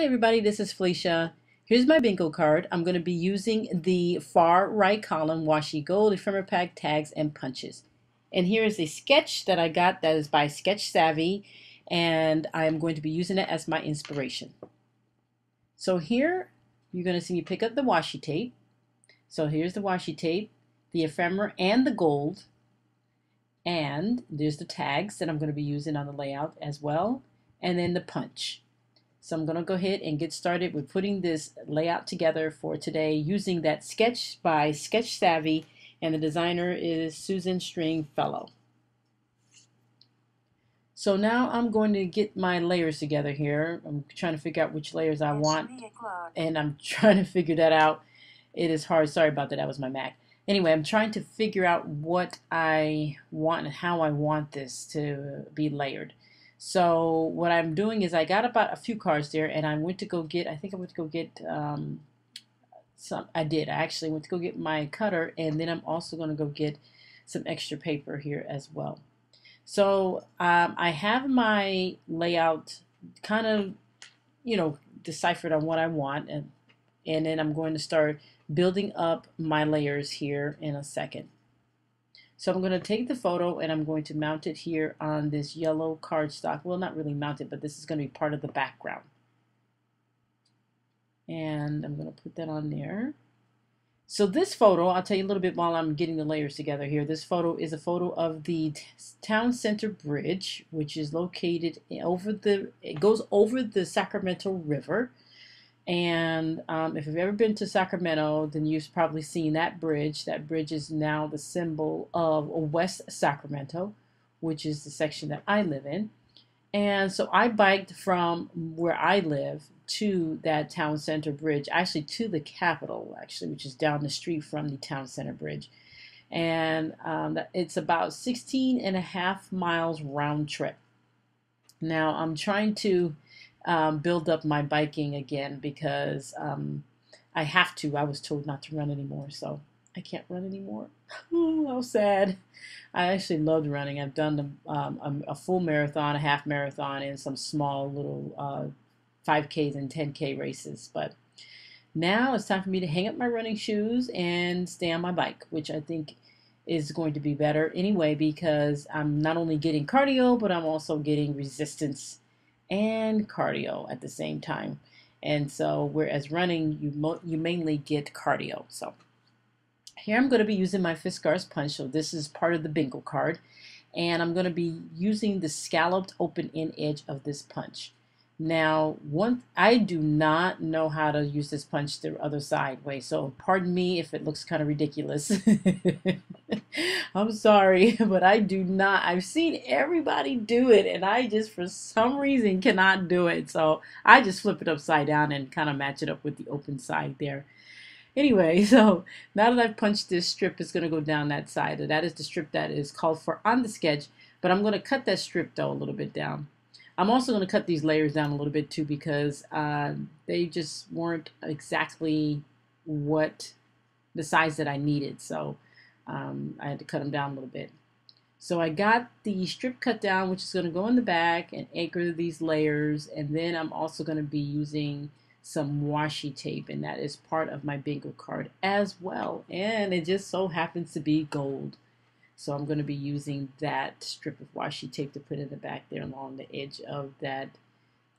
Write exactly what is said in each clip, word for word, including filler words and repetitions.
Hi everybody, this is Felicia. Here's my bingo card. I'm going to be using the far right column washi gold, ephemera pack, tags, and punches. And here is a sketch that I got that is by Sketch Savvy, and I am going to be using it as my inspiration. So here you're going to see me pick up the washi tape. So here's the washi tape, the ephemera and the gold, and there's the tags that I'm going to be using on the layout as well, and then the punch. So I'm going to go ahead and get started with putting this layout together for today using that sketch by Sketch Savvy, and the designer is Susan Stringfellow. So now I'm going to get my layers together here. I'm trying to figure out which layers I want, and I'm trying to figure that out. It is hard. Sorry about that. That was my Mac. Anyway, I'm trying to figure out what I want and how I want this to be layered. So what I'm doing is I got about a few cards there, and I went to go get, I think I went to go get um, some, I did, I actually went to go get my cutter, and then I'm also going to go get some extra paper here as well. So um, I have my layout kind of, you know, deciphered on what I want, and, and then I'm going to start building up my layers here in a second. So I'm going to take the photo and I'm going to mount it here on this yellow cardstock. Well, not really mount it, but this is going to be part of the background. And I'm going to put that on there. So this photo, I'll tell you a little bit while I'm getting the layers together here. This photo is a photo of the Town Center Bridge, which is located over the, it goes over the Sacramento River. And um, if you've ever been to Sacramento, then you've probably seen that bridge. That bridge is now the symbol of West Sacramento, which is the section that I live in. And so I biked from where I live to that Town Center Bridge, actually to the Capitol, actually, which is down the street from the Town Center Bridge. And um, it's about sixteen and a half miles round trip. Now I'm trying to Um, build up my biking again because um, I have to. I was told not to run anymore, so I can't run anymore. Oh, how sad. I actually loved running. I've done the, um, a, a full marathon, a half marathon, and some small little uh, five Ks and ten K races. But now it's time for me to hang up my running shoes and stay on my bike, which I think is going to be better anyway because I'm not only getting cardio, but I'm also getting resistance and cardio at the same time. And so whereas running, you mo you mainly get cardio. So here I'm going to be using my Fiskars punch. So this is part of the bingo card, and I'm going to be using the scalloped open end edge of this punch. Now, one, I do not know how to use this punch the other side way, so pardon me if it looks kind of ridiculous. I'm sorry, but I do not. I've seen everybody do it, and I just, for some reason, cannot do it. So I just flip it upside down and kind of match it up with the open side there. Anyway, so now that I've punched this strip, it's going to go down that side. That is the strip that is called for on the sketch, but I'm going to cut that strip, though, a little bit down. I'm also going to cut these layers down a little bit too because uh, they just weren't exactly what the size that I needed, so um, I had to cut them down a little bit. So I got the strip cut down, which is going to go in the back and anchor these layers, and then I'm also going to be using some washi tape, and that is part of my bingo card as well, and it just so happens to be gold. So I'm going to be using that strip of washi tape to put in the back there along the edge of that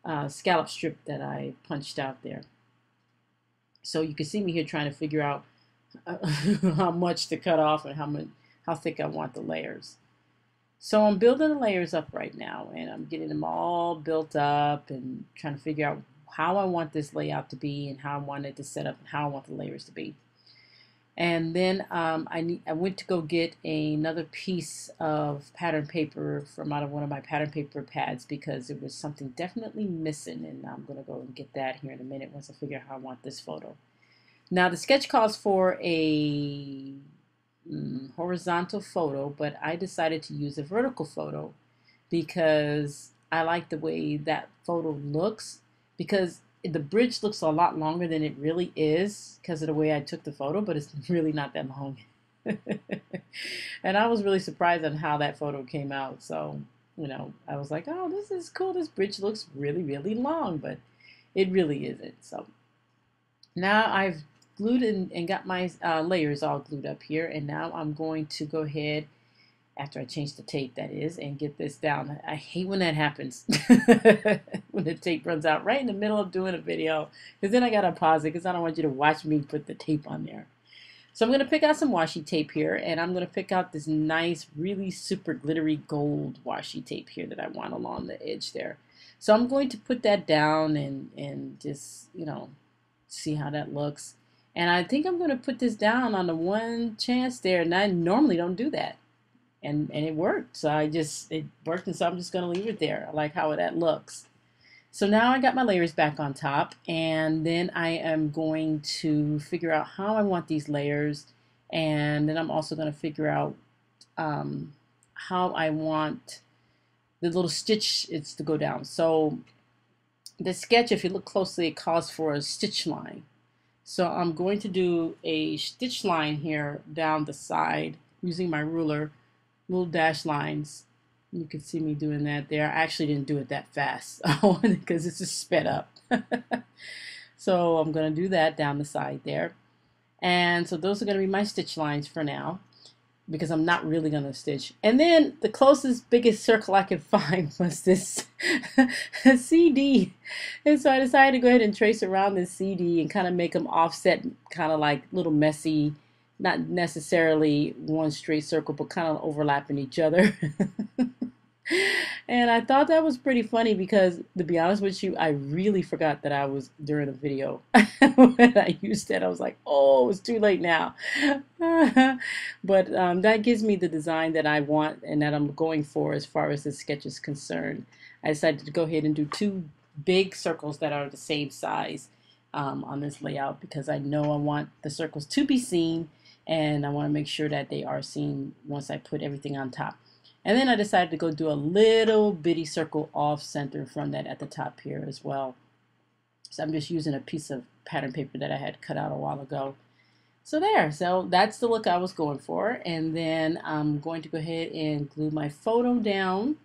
uh, scallop strip that I punched out there. So you can see me here trying to figure out uh, how much to cut off and how much, how thick I want the layers. So I'm building the layers up right now, and I'm getting them all built up and trying to figure out how I want this layout to be and how I want it to set up and how I want the layers to be. And then um, I, need, I went to go get another piece of pattern paper from out of one of my pattern paper pads because there was something definitely missing, and I'm going to go and get that here in a minute once I figure out how I want this photo. Now the sketch calls for a mm, horizontal photo, but I decided to use a vertical photo because I like the way that photo looks, because the bridge looks a lot longer than it really is because of the way I took the photo, but it's really not that long. And I was really surprised on how that photo came out. So, you know, I was like, oh, this is cool. This bridge looks really, really long, but It really isn't. So now I've glued in and got my uh, layers all glued up here, and now I'm going to go ahead, after I change the tape that is, and get this down. I hate when that happens, when the tape runs out right in the middle of doing a video, because then I gotta pause it because I don't want you to watch me put the tape on there. So I'm gonna pick out some washi tape here, and I'm gonna pick out this nice, really super glittery gold washi tape here that I want along the edge there. So I'm going to put that down and, and just, you know, see how that looks. And I think I'm gonna put this down on the one chance there, and I normally don't do that. And, and it worked, so I just, it worked, and so I'm just gonna leave it there. I like how that looks. So now I got my layers back on top, and then I am going to figure out how I want these layers, and then I'm also gonna figure out um, how I want the little stitch it's to go down. So the sketch, if you look closely, it calls for a stitch line. So I'm going to do a stitch line here down the side using my ruler, little dash lines. You can see me doing that there. I actually didn't do it that fast because it's just sped up. So I'm going to do that down the side there. And so those are going to be my stitch lines for now, because I'm not really going to stitch. And then the closest, biggest circle I could find was this C D. And so I decided to go ahead and trace around this C D and kind of make them offset, kind of like little messy, not necessarily one straight circle, but kind of overlapping each other. And I thought that was pretty funny because, to be honest with you, I really forgot that I was during a video when I used that. I was like, oh, it's too late now. But um, that gives me the design that I want and that I'm going for as far as the sketch is concerned. I decided to go ahead and do two big circles that are the same size um, on this layout because I know I want the circles to be seen, and I want to make sure that they are seen once I put everything on top. And then I decided to go do a little bitty circle off center from that at the top here as well. So I'm just using a piece of pattern paper that I had cut out a while ago. So there, so that's the look I was going for. And then I'm going to go ahead and glue my photo down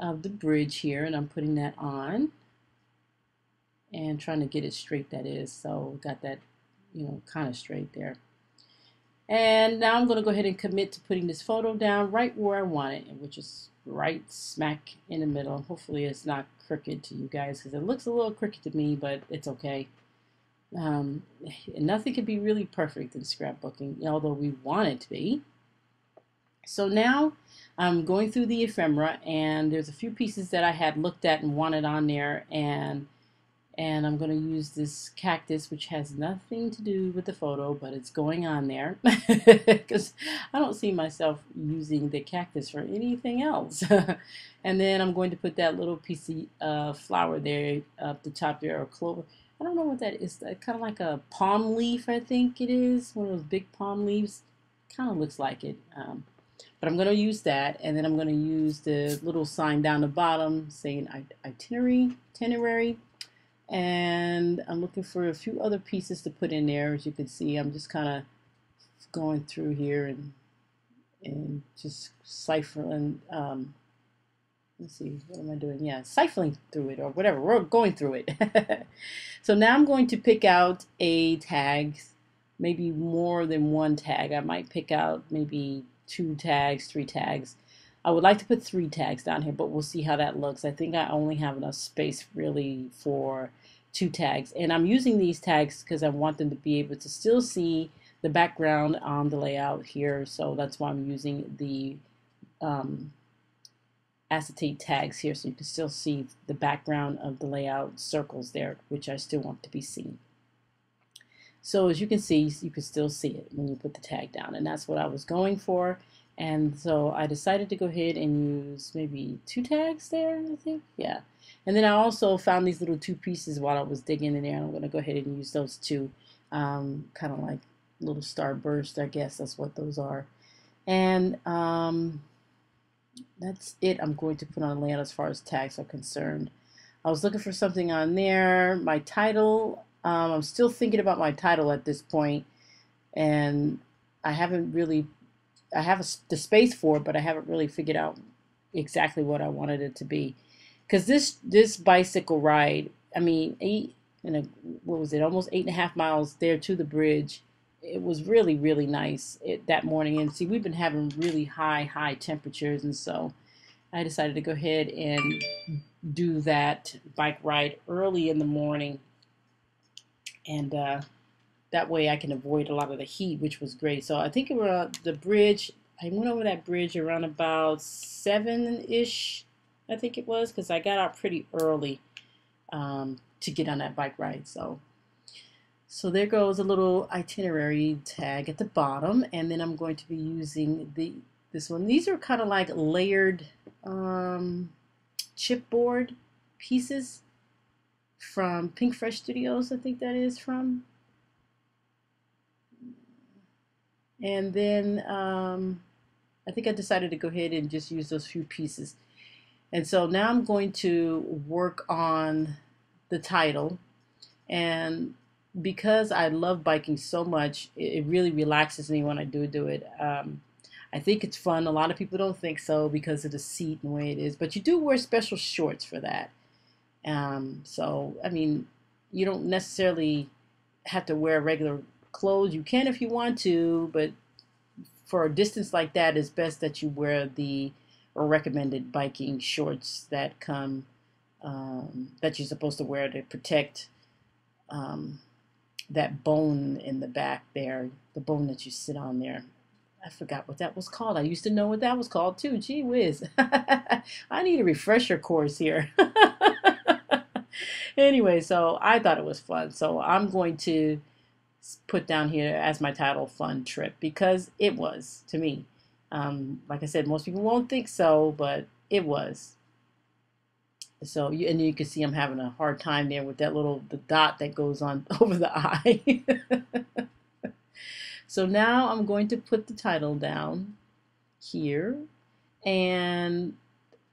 of the bridge here, and I'm putting that on and trying to get it straight, that is. So got that, you know, kind of straight there. And now I'm going to go ahead and commit to putting this photo down right where I want it, which is right smack in the middle. Hopefully it's not crooked to you guys, because it looks a little crooked to me, but it's okay. Um, nothing can be really perfect in scrapbooking, although we want it to be. So now I'm going through the ephemera, and there's a few pieces that I had looked at and wanted on there, and And I'm going to use this cactus, which has nothing to do with the photo, but it's going on there because I don't see myself using the cactus for anything else. And then I'm going to put that little piece of uh, flower there up the top there, or clover. I don't know what that is. It's kind of like a palm leaf, I think it is. One of those big palm leaves. Kind of looks like it. Um, but I'm going to use that. And then I'm going to use the little sign down the bottom saying itinerary, itinerary. And I'm looking for a few other pieces to put in there. As you can see, I'm just kind of going through here and and just ciphering. Um, let's see, what am I doing? Yeah, ciphering through it or whatever. We're going through it. So now I'm going to pick out a tag, maybe more than one tag. I might pick out maybe two tags, three tags. I would like to put three tags down here, but we'll see how that looks. I think I only have enough space really for two tags. And I'm using these tags because I want them to be able to still see the background on the layout here. So that's why I'm using the um, acetate tags here, so you can still see the background of the layout circles there, which I still want to be seen. So as you can see, you can still see it when you put the tag down. And that's what I was going for. And so I decided to go ahead and use maybe two tags there, I think. Yeah. And then I also found these little two pieces while I was digging in there. And I'm going to go ahead and use those two, um, kind of like little starburst, I guess. That's what those are. And um, that's it I'm going to put on the layout as far as tags are concerned. I was looking for something on there. My title, um, I'm still thinking about my title at this point. And I haven't really... I have a, the space for it, but I haven't really figured out exactly what I wanted it to be. Because this, this bicycle ride I mean, eight and a, what was it? Almost eight and a half miles there to the bridge. It was really, really nice it, that morning. And see, we've been having really high, high temperatures. And so I decided to go ahead and do that bike ride early in the morning. And uh, that way I can avoid a lot of the heat, which was great. So I think it were the bridge. I went over that bridge around about seven-ish, I think it was, because I got out pretty early um, to get on that bike ride. So so there goes a little itinerary tag at the bottom, and then I'm going to be using the this one. These are kind of like layered um, chipboard pieces from Pinkfresh Studios, I think that is from. And then um, I think I decided to go ahead and just use those few pieces. And so now I'm going to work on the title. And because I love biking so much, it really relaxes me when I do do it. Um, I think it's fun. A lot of people don't think so because of the seat and the way it is. But you do wear special shorts for that. Um, so, I mean, you don't necessarily have to wear regular clothes. You can if you want to, but for a distance like that, it's best that you wear the or recommended biking shorts that come um, that you're supposed to wear to protect um, that bone in the back there, the bone that you sit on there. I forgot what that was called. I used to know what that was called too. Gee whiz. I need a refresher course here. Anyway, so I thought it was fun. So I'm going to put down here as my title, Fun Trip, because it was to me. Um, like I said, most people won't think so, but it was. So, you, and you can see I'm having a hard time there with that little the dot that goes on over the eye. So now I'm going to put the title down here, and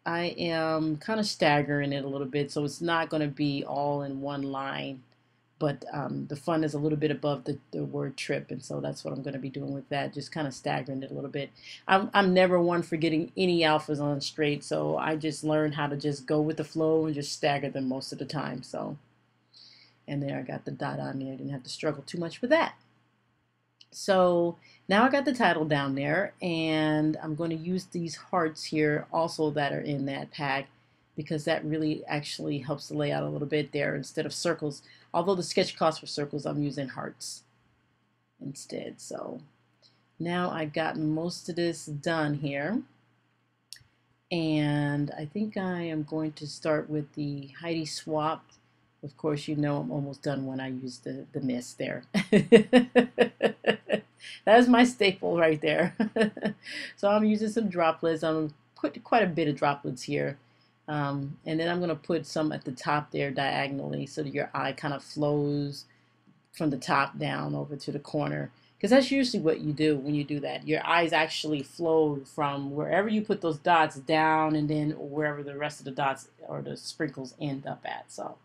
I am kind of staggering it a little bit, so it's not going to be all in one line. But um, the fun is a little bit above the, the word trip, and so that's what I'm going to be doing with that, just kind of staggering it a little bit. I'm, I'm never one for getting any alphas on straight, so I just learned how to just go with the flow and just stagger them most of the time. So, and there I got the dot on there. I didn't have to struggle too much with that. So now I got the title down there, and I'm going to use these hearts here also that are in that pack, because that really actually helps the layout a little bit there instead of circles. Although the sketch calls for circles, I'm using hearts instead. So now I've got most of this done here. And I think I am going to start with the Heidi Swapp. Of course, you know I'm almost done when I use the, the mist there. That is my staple right there. So I'm using some droplets. I'm going to put quite a bit of droplets here. Um, and then I'm going to put some at the top there diagonally so that your eye kind of flows from the top down over to the corner. Because that's usually what you do when you do that. Your eyes actually flow from wherever you put those dots down and then wherever the rest of the dots or the sprinkles end up at. So,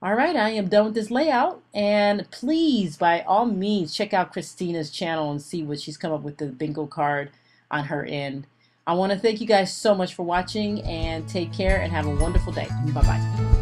all right, I am done with this layout. And please, by all means, check out Christina's channel and see what she's come up with the bingo card on her end. I want to thank you guys so much for watching, and take care and have a wonderful day. Bye-bye.